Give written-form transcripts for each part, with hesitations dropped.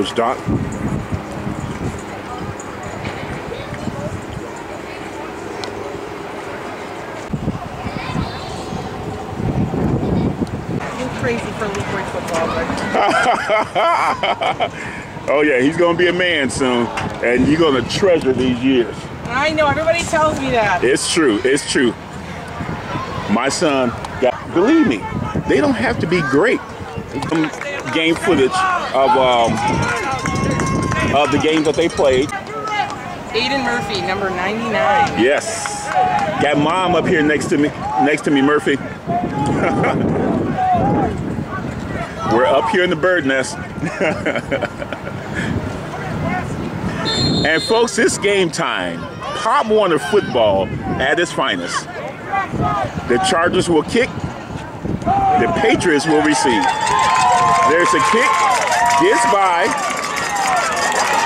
was done. Crazy for Luke Wade football, but oh yeah, he's gonna be a man soon, and you're gonna treasure these years. I know, everybody tells me that. It's true, it's true. My son, believe me, they don't have to be great. Game footage of the games that they played. Aiden Murphy, number 99. Yes, got mom up here next to me, Murphy. We're up here in the bird nest. And folks, it's game time. Pop Warner football at its finest. The Chargers will kick. The Patriots will receive. There's a kick. Gets by.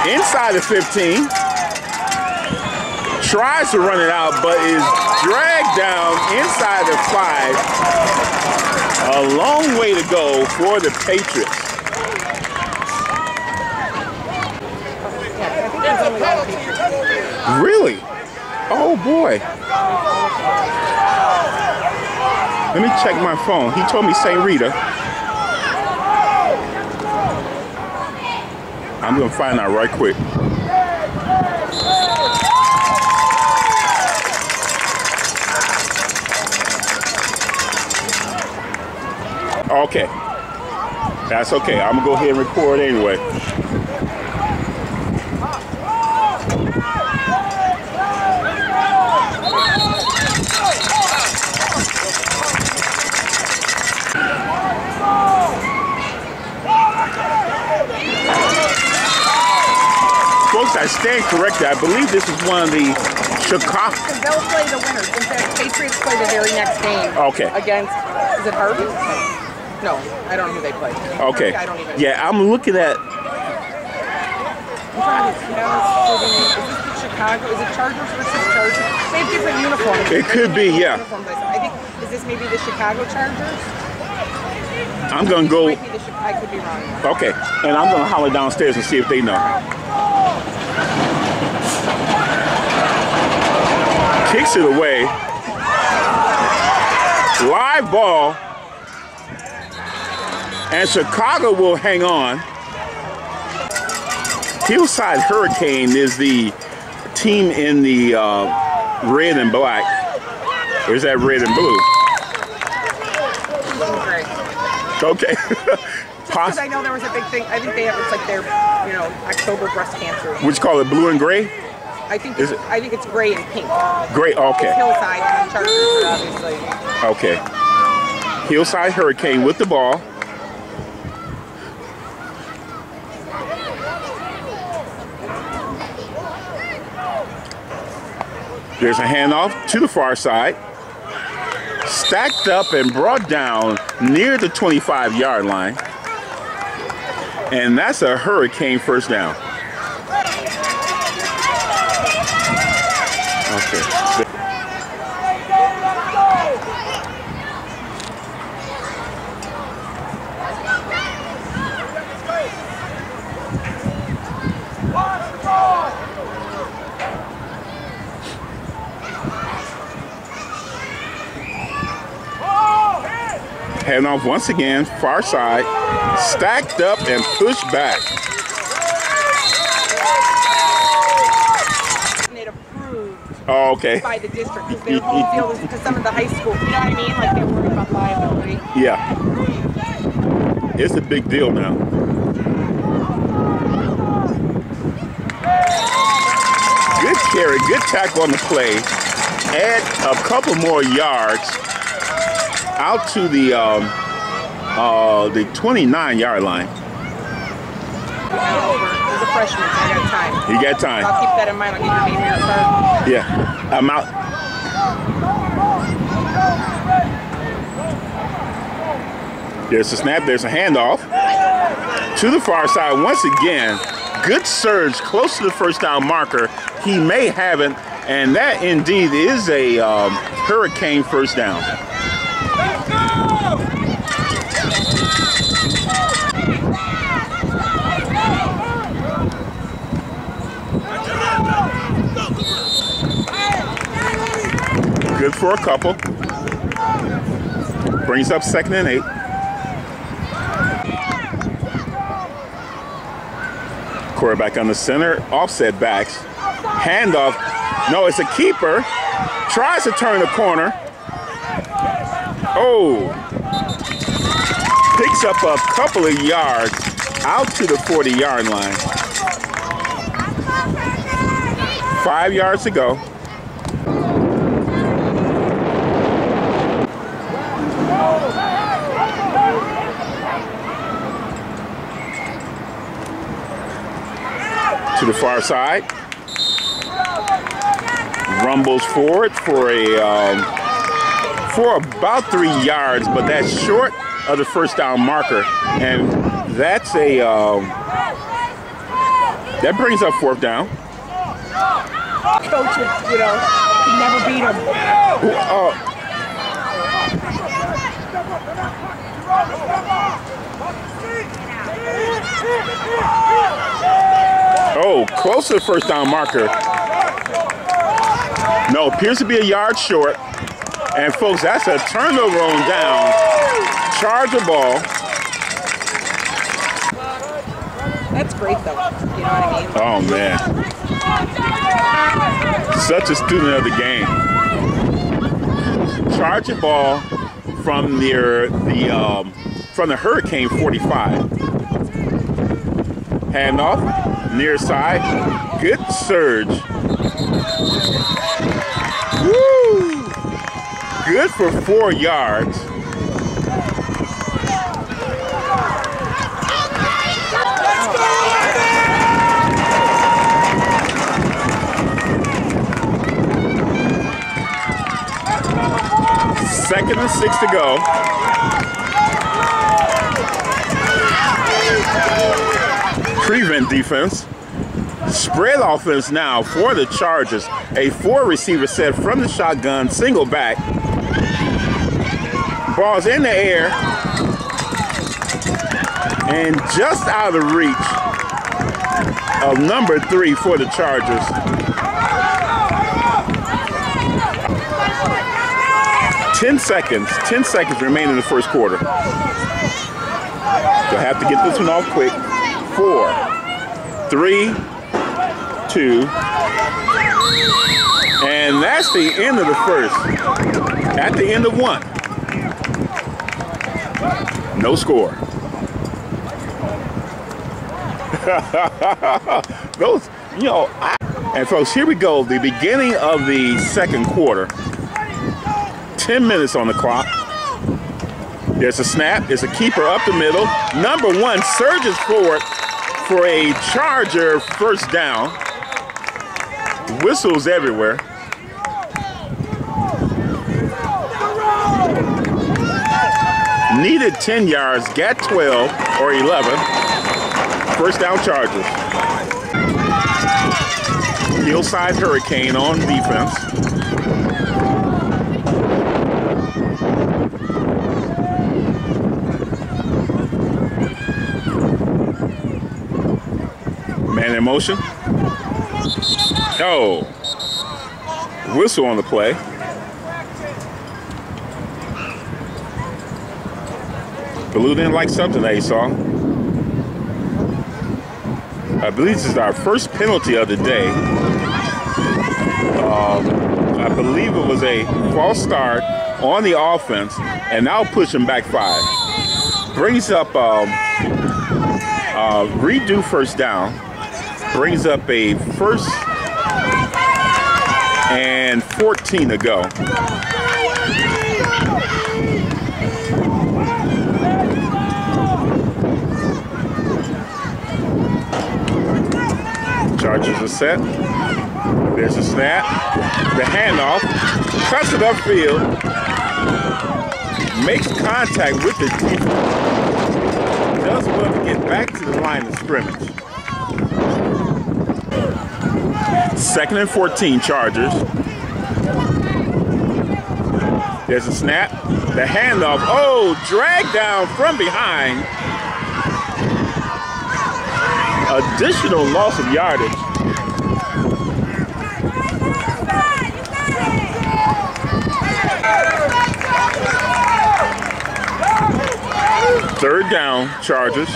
Inside the 15. Tries to run it out, but is dragged down inside the 5. A long way to go for the Patriots. Really? Oh boy. Let me check my phone. He told me Saint Rita. I'm gonna find out right quick. Okay, that's okay. I'm gonna go ahead and record anyway. Folks, I stand corrected. I believe this is one of the Chicago. Because they'll play the winners. In fact, Patriots play the very next game. Okay. Against, is it Harvey? No, I don't know who they play. Okay. I don't even know. Yeah, I'm looking at. Is this Chicago? Is it Chargers versus Chargers? They have different uniforms. It could be, yeah. I think, is this maybe the Chicago Chargers? I'm going to go. I could be wrong. Okay, and I'm going to holler downstairs and see if they know. Kicks it away. Live ball. And Chicago will hang on. Hillside Hurricane is the team in the red and black. Where's that red and blue? Okay. Because I know there was a big thing. I think they have, it's like their, you know, October breast cancer. Would you call it blue and gray? I think it's, I think it's gray and pink. Gray, okay. It's Hillside and Chargers, obviously. Okay. Hillside Hurricane with the ball. There's a handoff to the far side. Stacked up and brought down near the 25-yard line. And that's a Hurricane first down. Okay. Heading off once again, far side, stacked up and pushed back. It approved okay. By the district because their whole deal was because some of the high school, you know what I mean? Like they're worried about liability. Yeah. It's a big deal now. Good carry, good tackle on the play. Add a couple more yards. Out to the 29-yard line. He's a freshman, so I got time. You got time. So I'll keep that in mind. I'll get your name here first. Yeah, I'm out. There's a snap. There's a handoff to the far side once again. Good surge, close to the first down marker. He may have it, and that indeed is a Hurricane first down. Let's go! Good for a couple. Brings up 2nd and 8. Quarterback on the center, offset backs, handoff. No, it's a keeper. Tries to turn the corner. Oh, picks up a couple of yards out to the 40-yard line. 5 yards to go. To the far side, rumbles forward for a for about 3 yards, but that's short of the first down marker, and that's a that brings up 4th down. Coaching, you know, can never beat them. Oh, close to the first down marker. No, appears to be a yard short. And folks, that's a turnover on down. Charge the ball. That's great though, you know what I mean? Oh man. Such a student of the game. Charge the ball from near the from the Hurricane 45. Handoff. Near side, good surge. Woo! Good for 4 yards. Let's go. 2nd and 6 to go. Prevent defense, spread offense now for the Chargers. A 4-receiver set from the shotgun, single back. Ball's in the air and just out of reach of number 3 for the Chargers. Ten seconds remain in the first quarter. They'll have to get this one off quick. 4, 3, 2, and that's the end of the first. At the end of 1, no score. Those, you know, and folks, here we go. The beginning of the 2nd quarter. 10 minutes on the clock. There's a snap. There's a keeper up the middle. Number 1 surges forward for a Charger 1st down. Whistles everywhere. Needed 10 yards, got 12 or 11. 1st down Chargers. Hillside Hurricane on defense. Man in motion. Oh, whistle on the play. Blue didn't like something that he saw. I believe this is our first penalty of the day. I believe it was a false start on the offense, and now push him back 5. Brings up redo 1st down. Brings up a 1st and 14 to go. Chargers are set. There's a snap. The handoff. Cuts it upfield. Makes contact with the defense. Does well to get back to the line of scrimmage. 2nd and 14 Chargers. There's a snap. The handoff. Oh, drag down from behind. Additional loss of yardage. Third down, Chargers.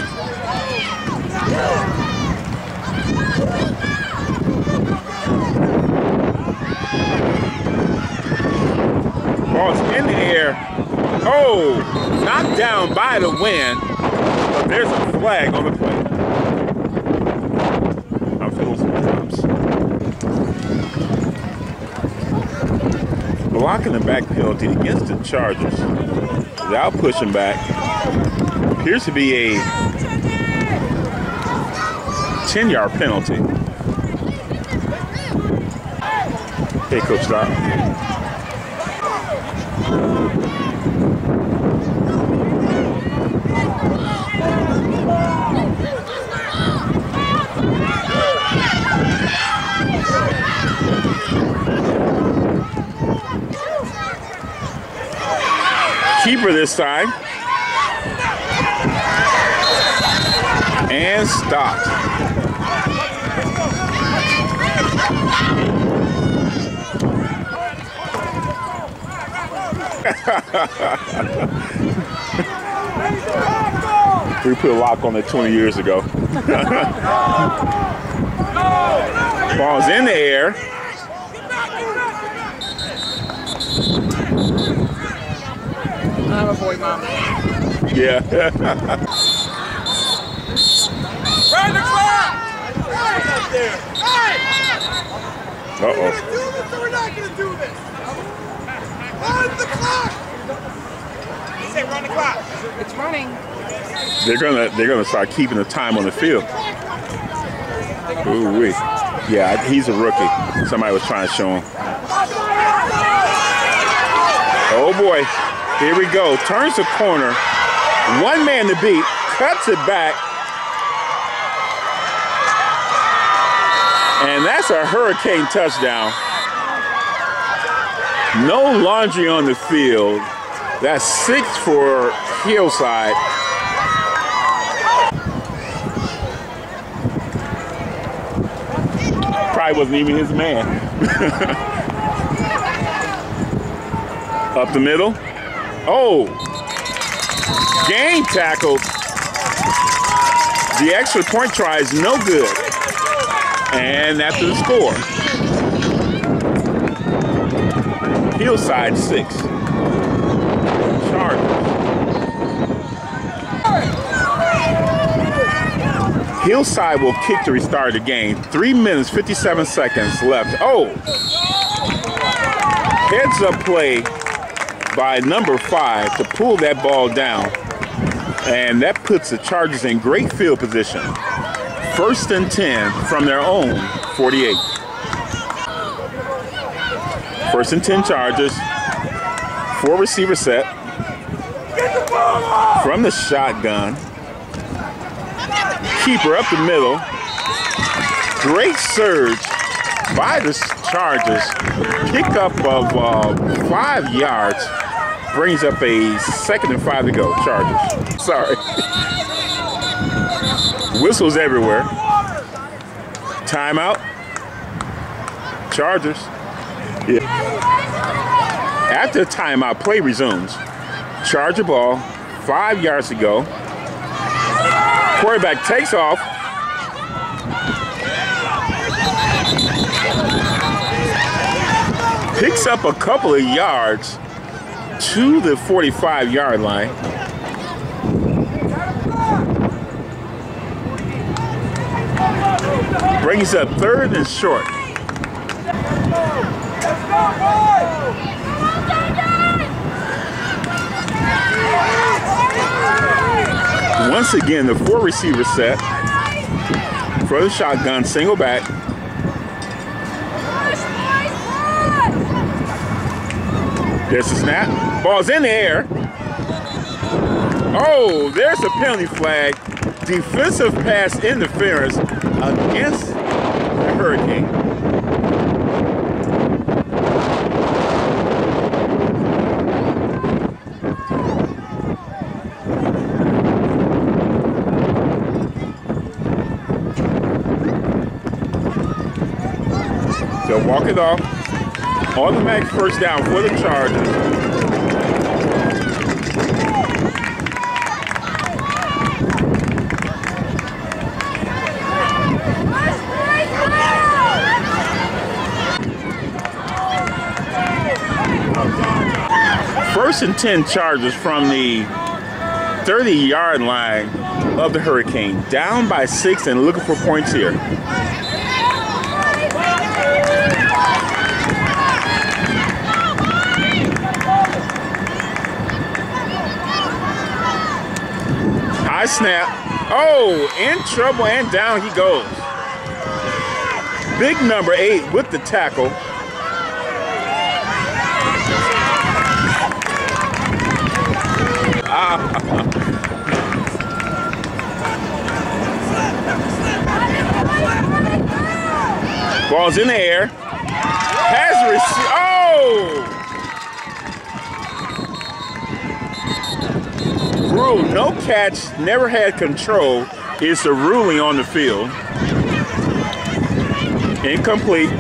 Ball's in the air. Oh, knocked down by the wind. But there's a flag on the play. I'm feeling sometimes. Blocking the back penalty against the Chargers without pushing back appears to be a 10-yard penalty. Hey, Coach, stop. Keeper this time. And stopped. We put a lock on it 20 years ago. Ball's in the air. I'm a boy mom. Yeah. Run the clock! Uh-oh. We're going to do this or we're not going to do this? Run the clock! They say run the clock. It's running. They're gonna start keeping the time on the field. Ooh-wee. Yeah, he's a rookie. Somebody was trying to show him. Oh, boy. Here we go, turns the corner, one man to beat, cuts it back. And that's a Hurricane touchdown. No laundry on the field. That's 6 for Hillside. Probably wasn't even his man. Up the middle. Oh, game tackle. The extra point try is no good. And that's the score. Hillside 6. Chargers. Hillside will kick to restart the game. 3 minutes, 57 seconds left. Oh, heads up play by number 5 to pull that ball down. And that puts the Chargers in great field position. 1st and 10 from their own 48. 1st and 10 Chargers. 4 receiver set. From the shotgun. Keeper up the middle. Great surge by the Chargers. Pick up of 5 yards. Brings up a 2nd and 5 to go, Chargers. Sorry. Whistles everywhere. Timeout. Chargers. Yeah. After timeout, play resumes. Charger ball, 5 yards to go. Quarterback takes off. Picks up a couple of yards to the 45-yard line. Brings up 3rd and short. Once again, the 4 receiver set for the shotgun, single back. There's the snap. Ball's in the air. Oh, there's a penalty flag. Defensive pass interference against the Hurricane. They'll walk it off. Automatic 1st down for the Chargers. 6-10 Chargers from the 30-yard line of the Hurricane. Down by 6 and looking for points here. High snap. Oh, in trouble and down he goes. Big number 8 with the tackle. Ball's in the air. Has received. Oh! Rule, no catch, never had control. It's a ruling on the field. Incomplete.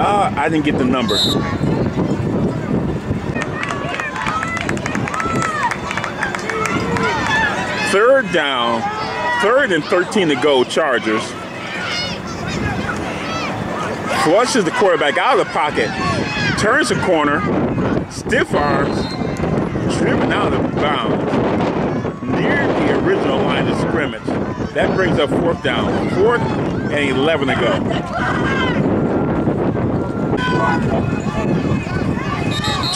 I didn't get the number. Third down, third and 13 to go, Chargers. Flushes the quarterback out of the pocket, turns the corner, stiff arms, driven out of bounds, near the original line of scrimmage. That brings up fourth down, fourth and 11 to go.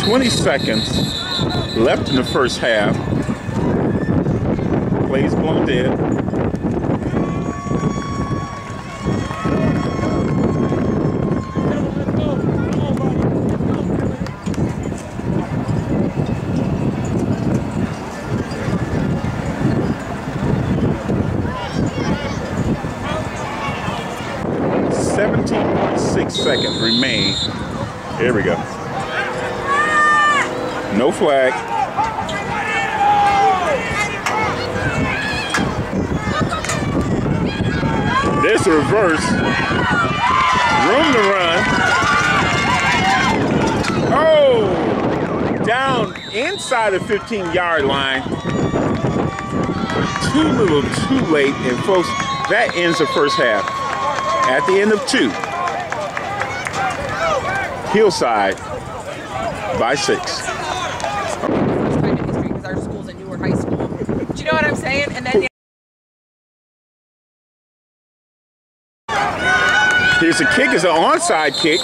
20 seconds left in the first half. Plays blown dead. Let's go. 17.6 seconds remain. Here we go. No flag. This reverse, room to run. Oh, down inside the 15-yard line. Too little, too late, and folks, that ends the first half. At the end of 2, Hillside by 6. Because our school's at Newark High School. Do you know what I'm saying? And then. Here's a kick, it's an onside kick,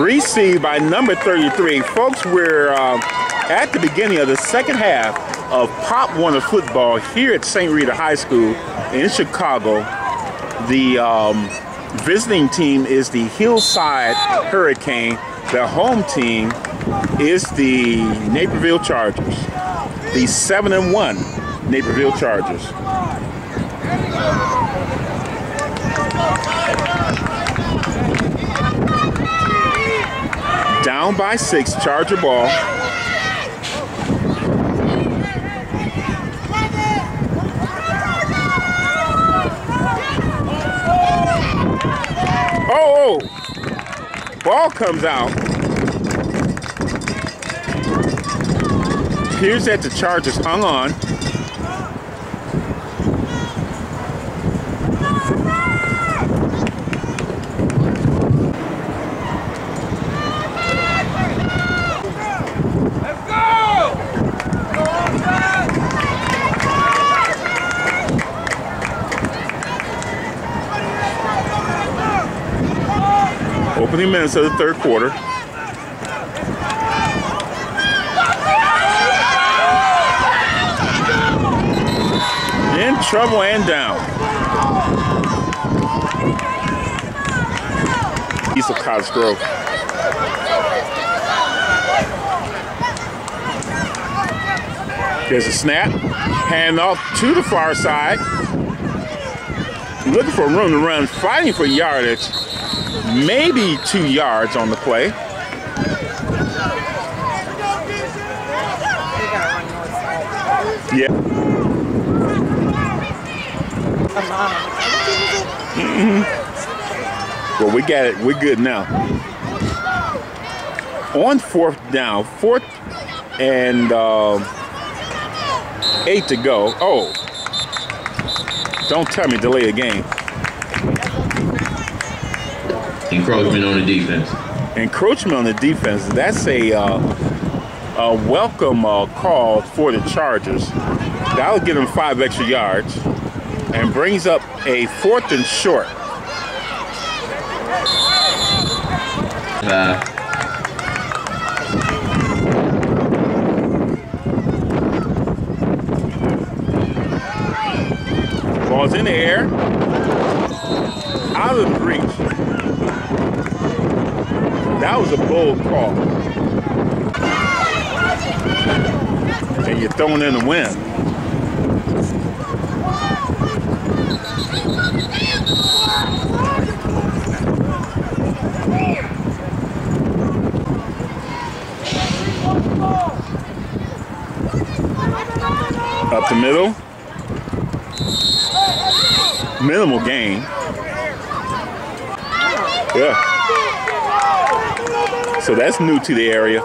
received by number 33. Folks, we're at the beginning of the second half of Pop Warner football here at Saint Rita High School in Chicago. The visiting team is the Hillside Hurricane. The home team is the Naperville Chargers, the 7-1 Naperville Chargers. Down by 6, Charger ball. Oh, ball comes out. Appears that the Chargers hung on. Opening minutes of the third quarter. In trouble and down. Piece of Cottage Grove. There's a snap. Hand off to the far side. Looking for room to run, fighting for yardage. Maybe 2 yards on the play. Yeah. Mm-hmm. Well, we got it. We're good now. On fourth down, fourth and 8 to go. Oh, don't tell me delay the game. Encroachment on the defense. encroachment on the defense, that's a welcome call for the Chargers. That'll give them 5 extra yards and brings up a 4th and short. Ball's in the air, out of reach. That was a bold call, and you're throwing in the wind. Up the middle, minimal gain. Yeah, so that's new to the area.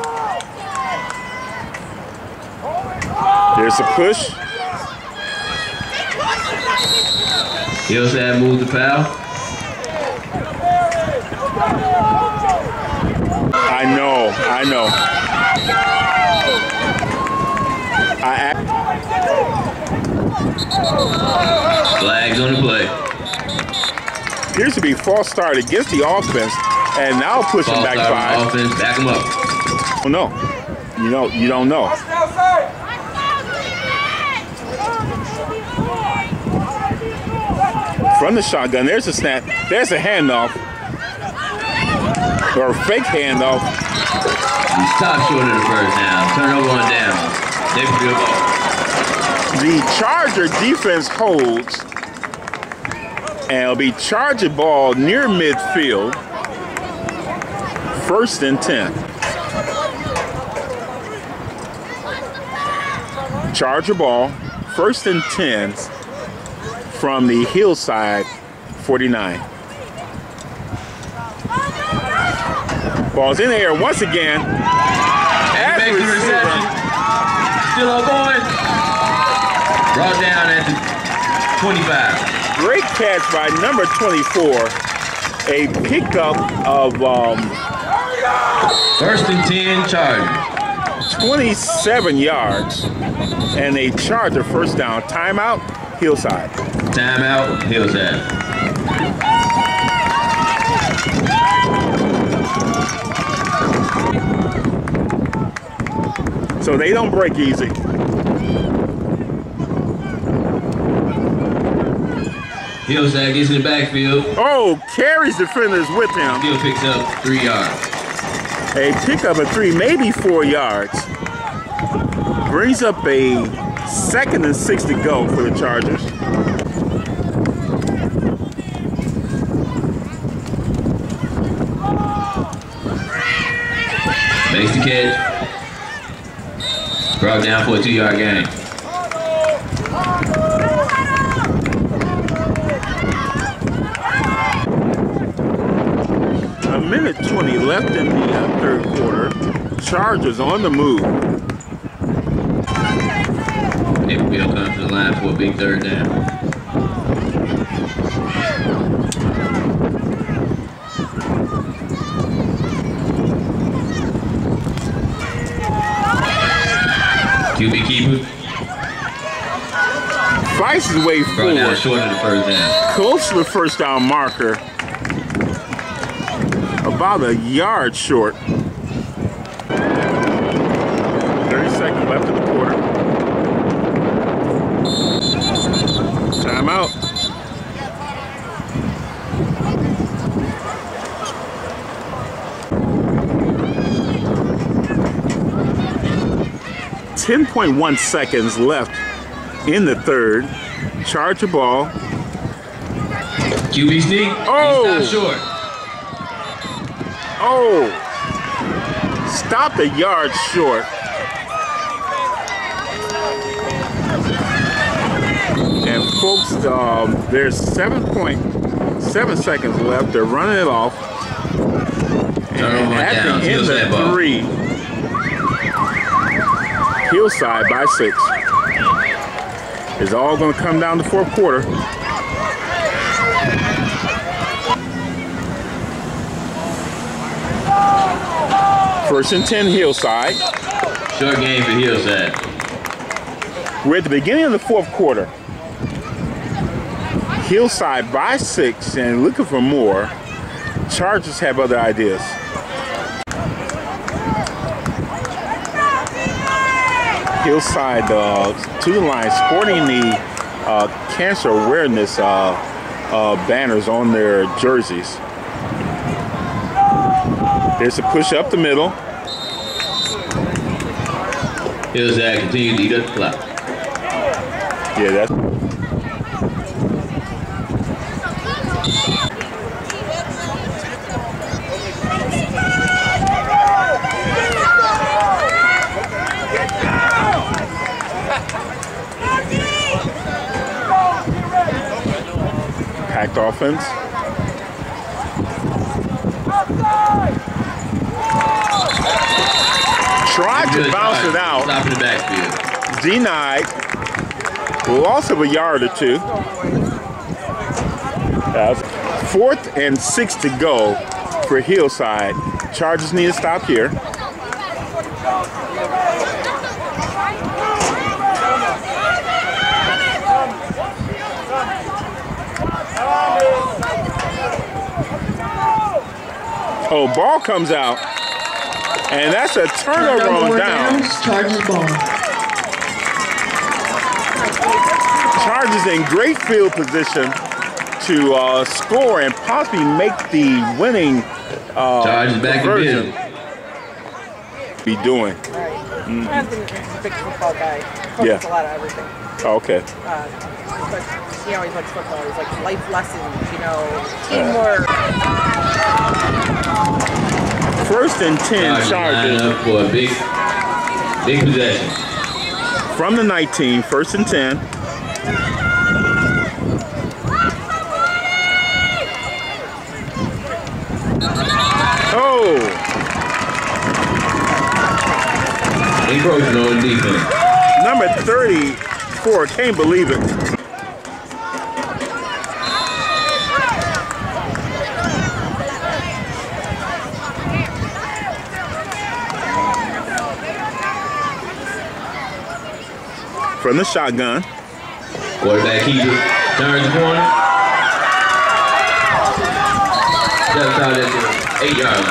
There's a push. Hillside moved the foul. I know. Flags on the play. Appears to be false start against the offense, and now pushing back 5. Offense, back him up. Oh no, you don't know. From the shotgun, there's a snap, there's a handoff, or a fake handoff. He stopped short of the first down. Turnover on down. They good ball. The Charger defense holds, and it'll be Charger ball near midfield, 1st and 10. Charger ball, 1st and 10 from the Hillside 49. Ball's in the air once again. Makes the reception. Still on going. Brought down at the 25. Great catch by number 24. A pickup of 1st and 10 Chargers. 27 yards and a Charger first down. Timeout, Hillside. Timeout, Hillside. So they don't break easy. Hillside gets in the backfield. Oh, carries defenders with him. Still picks up 3 yards. A pickup of 3, maybe 4 yards. Brings up a 2nd and 6 to go for the Chargers. Makes the catch. Brought down for a 2-yard gain. Minute 20 left in the 3rd quarter. Chargers on the move. Naperville comes to the line for a big 3rd down. QB keeper. Fights his way forward. Down short of the 1st down. Close to the 1st down marker. About a yard short. 30 seconds left in the quarter. Timeout. .1 seconds left in the 3rd. Charge the ball. QB sneak. Oh! He's not short. Oh, stopped a yard short. And folks, there's 7.7 seconds left. They're running it off. And at the end of 3, Hillside by 6. It's all going to come down to 4th quarter. Oh! First and 10, Hillside. Short game for Hillside. We're at the beginning of the fourth quarter. Hillside by 6 and looking for more. Chargers have other ideas. Hillside to the line, sporting the cancer awareness banners on their jerseys. There's a push up the middle. Hillside continues to eat up the clock. Yeah, that's. Packed offense. Tried to bounce it out. Stop in the backfield. Denied. Loss of a yard or two. Fourth and 6 to go for Hillside. Chargers need to stop here. Oh, ball comes out, and that's a turnover on downs. Chargers ball. Chargers in great field position to score and possibly make the winning Chargers back conversion. Be doing. Yeah. A lot of everything. Okay. He always likes football. He's like life lessons, you know, teamwork. First and 10, Chargers. Up for a big possession. From the 19, first and 10. Oh! Encroaching on defense. Number 34, can't believe it. From the shotgun. Quarterback keeper turns the corner. Steps out at the 8-yard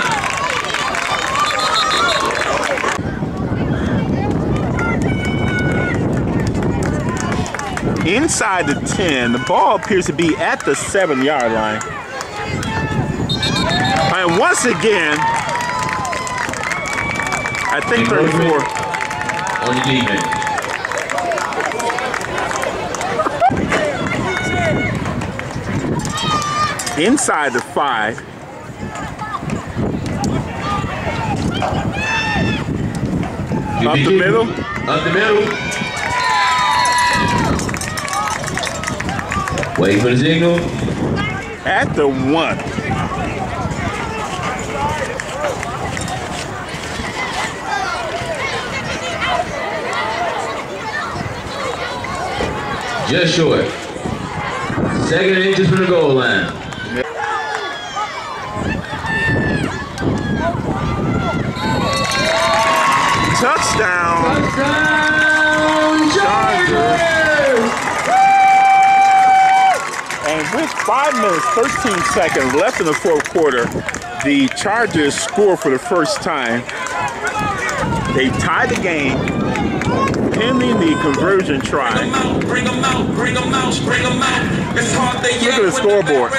line. Inside the 10, the ball appears to be at the 7-yard line. And once again, I think 34. On the defense. Inside the 5. Up the middle. Up the middle. Wait for the signal. At the 1. Just short. Second and inches from the goal line. Touchdown. Touchdown, Chargers. With 5 minutes, 13 seconds left in the fourth quarter, the Chargers score for the first time. They tie the game, pending the conversion try. Bring them out, bring them out, bring them out. It's hard to look at the scoreboard.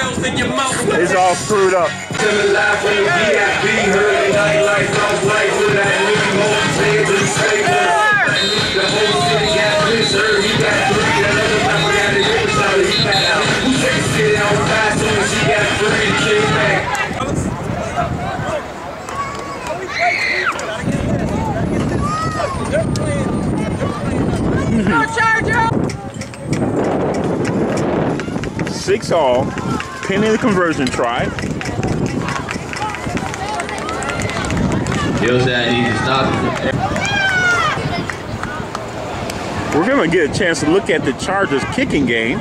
It's all screwed up. Mm-hmm. 6 all, pending the conversion try. We're going to get a chance to look at the Chargers kicking game.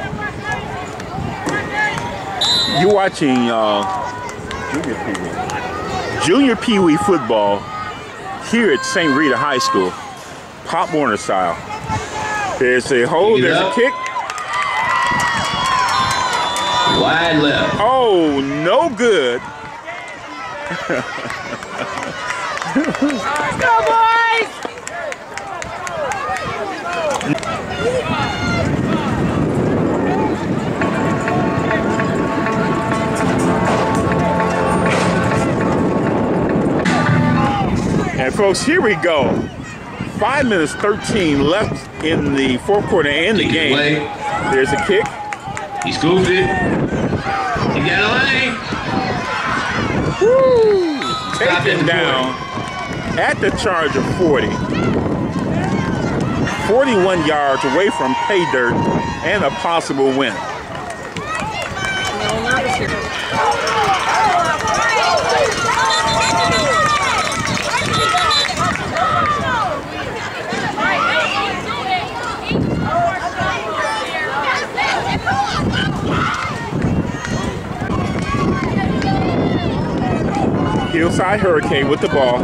You're watching Junior Pee Wee football here at Saint Rita High School, Pop Warner style. There's a hold, there's a kick. Wide left. Oh, no good. Let's go, boys! And folks, here we go. 5:13 left in the fourth quarter and the game. There's a kick. He scooped it. He got a lane. Woo! Taken down at the Charger 40. 41 yards away from pay dirt and a possible win. Hillside Hurricane with the ball.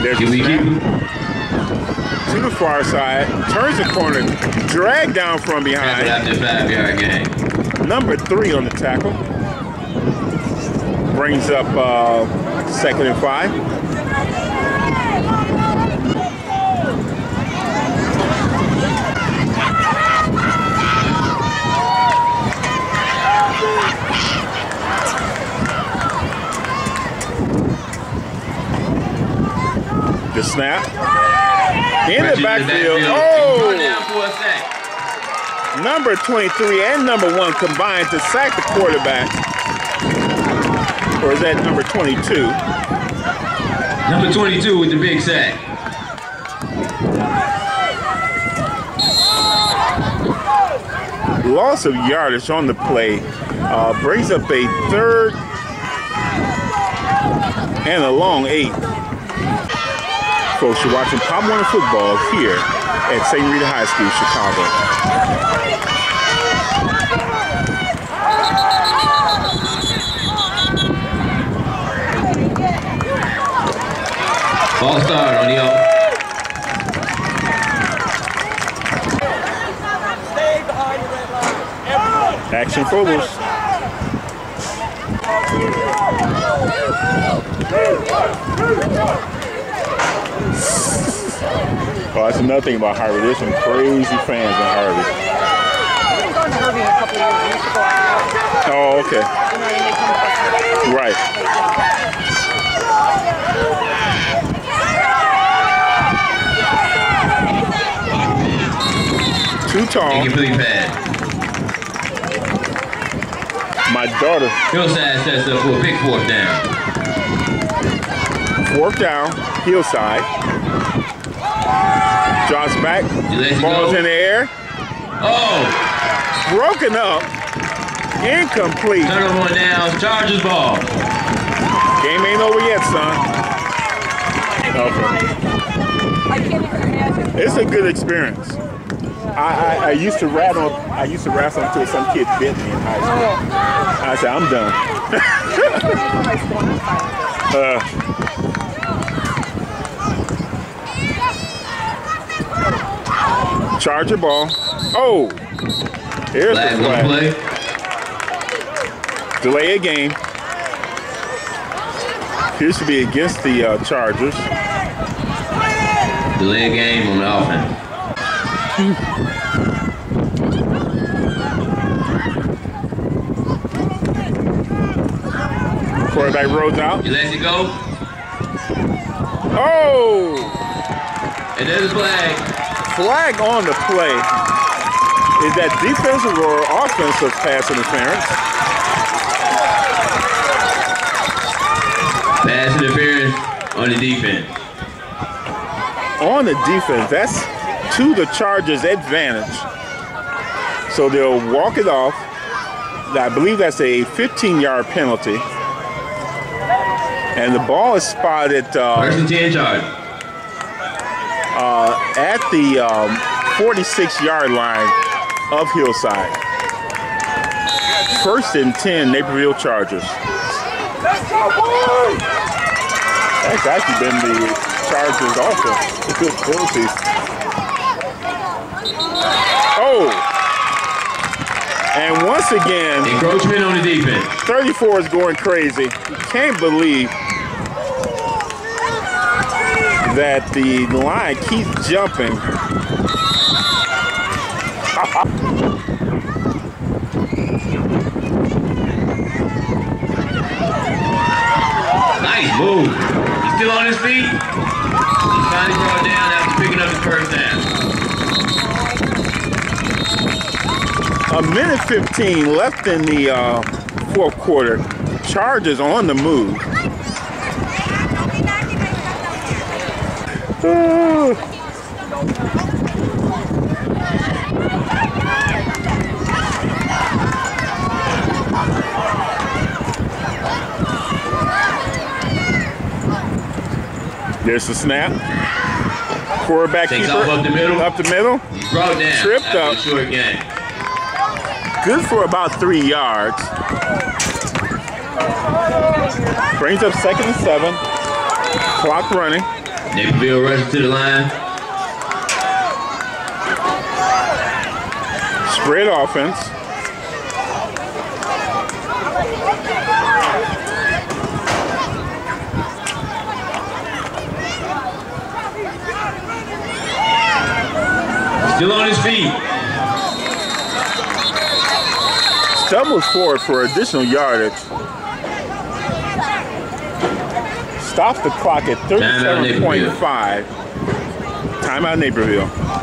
There's a snap to the far side. Turns the corner. Drag down from behind. Number 3 on the tackle. Brings up 2nd and 5. The snap in the backfield. Oh! Number 23 and number 1 combined to sack the quarterback. Or is that number 22? Number 22 with the big sack. Loss of yardage on the play brings up a 3rd and a long 8. Folks, you're watching Pop Warner football here at St. Rita High School, Chicago. Ball start on the up. Action fumbles. Oh, that's another thing about Harvey. There's some crazy fans in Harvey. I've been going to Harvey a couple of years ago. Oh, okay. Right. Too tall. My daughter. Hillside sets up for a big 4th down. 4th down, Hillside. Drops back, ball's in the air. Oh! Broken up, incomplete. Turnover on downs, Chargers ball. Game ain't over yet, son. Okay. It's a good experience. I used to rattle. I used to rattle until some kid bit me in high school. I said, I'm done. Charger ball. Oh! Here's the flag. Delay a game. Appears to be against the Chargers. Delay a game on the offense. Quarterback rolls out. You let it go. Oh! And there's a flag. Flag on the play is that defensive or offensive pass interference. Pass interference on the defense. On the defense, that's to the Chargers' advantage. So they'll walk it off. I believe that's a 15-yard penalty. And the ball is spotted. First and 10 Chargers. At the 46-yard line of Hillside. 1st and 10, Naperville Chargers. That's actually been the Chargers offense. The good penalties. Oh! And once again, encroachment on the defense. 34 is going crazy. You can't believe that the line keeps jumping. Nice move. He's still on his feet. He's finally brought down after picking up his first down. 1:15 left in the fourth quarter. Chargers on the move. There's the snap. Quarterback keeper up the middle. He's brought down. Tripped up. Short game. Good for about 3 yards. Brings up 2nd and 7. Clock running. Naperville rushing to the line. Spread offense. Still on his feet. Doubles forward for additional yardage. Stops the clock at 37.5. Timeout Naperville.